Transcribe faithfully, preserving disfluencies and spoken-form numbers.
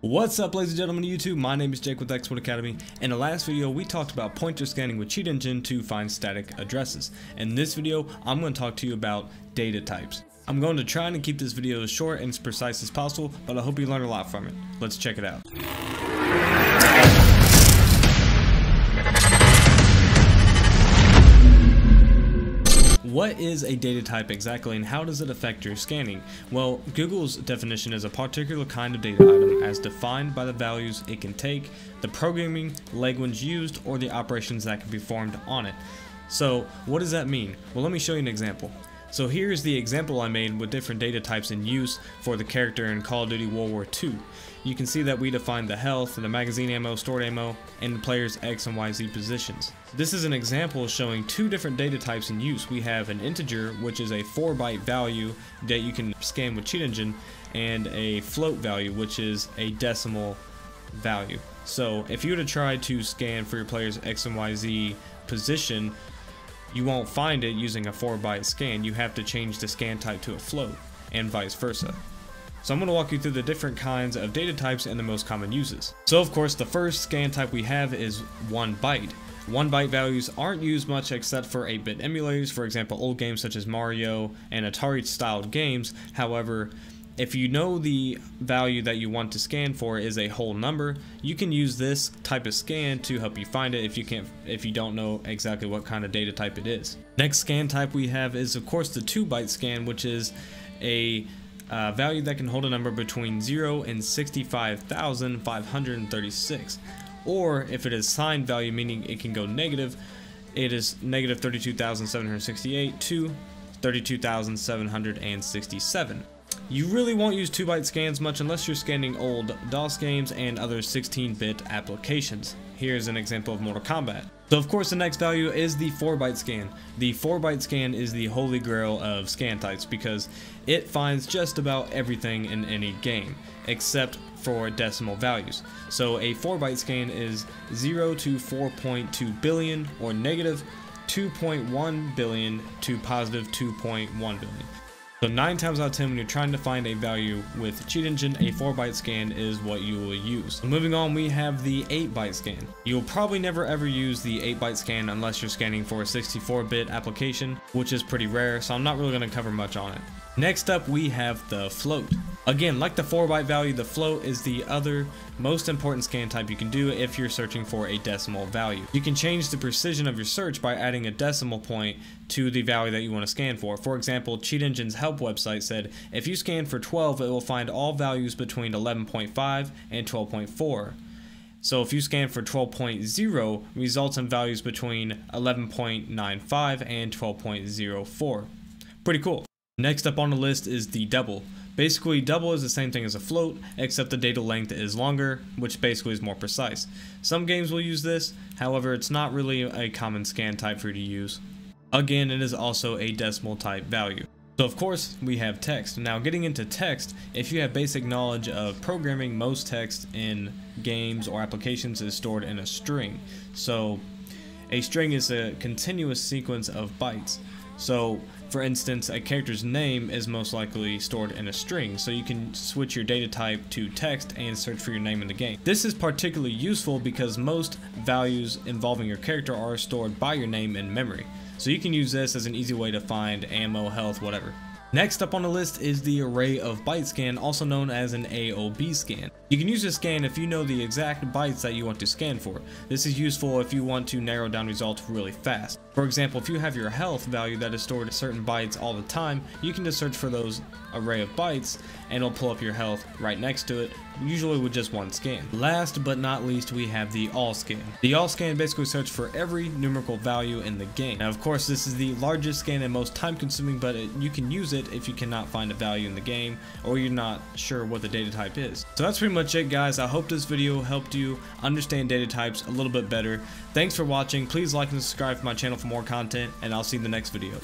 What's up, ladies and gentlemen of YouTube? My name is Jake with Exploit Academy. In the last video, we talked about pointer scanning with Cheat Engine to find static addresses. In this video, I'm going to talk to you about data types. I'm going to try and keep this video as short and as precise as possible, but I hope you learn a lot from it. Let's check it out. What is a data type exactly, and how does it affect your scanning? Well, Google's definition is a particular kind of data item as defined by the values it can take, the programming language used, or the operations that can be performed on it. So what does that mean? Well, let me show you an example. So here's the example I made with different data types in use for the character in Call of Duty World War Two. You can see that we defined the health, the magazine ammo, stored ammo, and the player's X and Y Z positions. This is an example showing two different data types in use. We have an integer, which is a four byte value that you can scan with Cheat Engine, and a float value, which is a decimal value. So if you were to try to scan for your player's X and Y Z position, you won't find it using a four byte scan. You have to change the scan type to a float, and vice versa. So I'm going to walk you through the different kinds of data types and the most common uses. So of course, the first scan type we have is one byte. one byte values aren't used much except for eight bit emulators, for example old games such as Mario and Atari style games. However, if you know the value that you want to scan for is a whole number, you can use this type of scan to help you find it if you can't, if you don't know exactly what kind of data type it is. Next scan type we have is of course the two byte scan, which is a uh, value that can hold a number between zero and sixty-five thousand five hundred thirty-six, or if it is signed value, meaning it can go negative, it is negative thirty-two thousand seven hundred sixty-eight to thirty-two thousand seven hundred sixty-seven. You really won't use two byte scans much unless you're scanning old DOS games and other sixteen bit applications. Here's an example of Mortal Kombat. So of course the next value is the four byte scan. The four byte scan is the holy grail of scan types because it finds just about everything in any game except for decimal values. So a four byte scan is zero to four point two billion, or negative two point one billion to positive two point one billion. So nine times out of ten when you're trying to find a value with Cheat Engine, a four byte scan is what you will use. Moving on, we have the eight byte scan. You'll probably never ever use the eight byte scan unless you're scanning for a sixty-four bit application, which is pretty rare, so I'm not really going to cover much on it. Next up, we have the float. Again, like the four byte value, the float is the other most important scan type you can do if you're searching for a decimal value. You can change the precision of your search by adding a decimal point to the value that you want to scan for. For example, Cheat Engine's help website said, if you scan for twelve, it will find all values between eleven point five and twelve point four. So if you scan for twelve point zero, results in values between eleven point nine five and twelve point zero four. Pretty cool. Next up on the list is the double. Basically, double is the same thing as a float, except the data length is longer, which basically is more precise. Some games will use this, however, it's not really a common scan type for you to use. Again, it is also a decimal type value. So of course, we have text. Now getting into text, if you have basic knowledge of programming, most text in games or applications is stored in a string. So a string is a continuous sequence of bytes. So for instance, a character's name is most likely stored in a string, so you can switch your data type to text and search for your name in the game. This is particularly useful because most values involving your character are stored by your name in memory, so you can use this as an easy way to find ammo, health, whatever. Next up on the list is the array of byte scan, also known as an A O B scan. You can use this scan if you know the exact bytes that you want to scan for. This is useful if you want to narrow down results really fast. For example, if you have your health value that is stored at certain bytes all the time, you can just search for those array of bytes and it'll pull up your health right next to it, usually with just one scan. Last but not least, we have the all scan. The all scan basically searches for every numerical value in the game. Now of course, this is the largest scan and most time consuming, but it, you can use it if you cannot find a value in the game or you're not sure what the data type is. So that's pretty much it, guys. I hope this video helped you understand data types a little bit better. Thanks for watching. Please like and subscribe to my channel for more content, and I'll see you in the next video.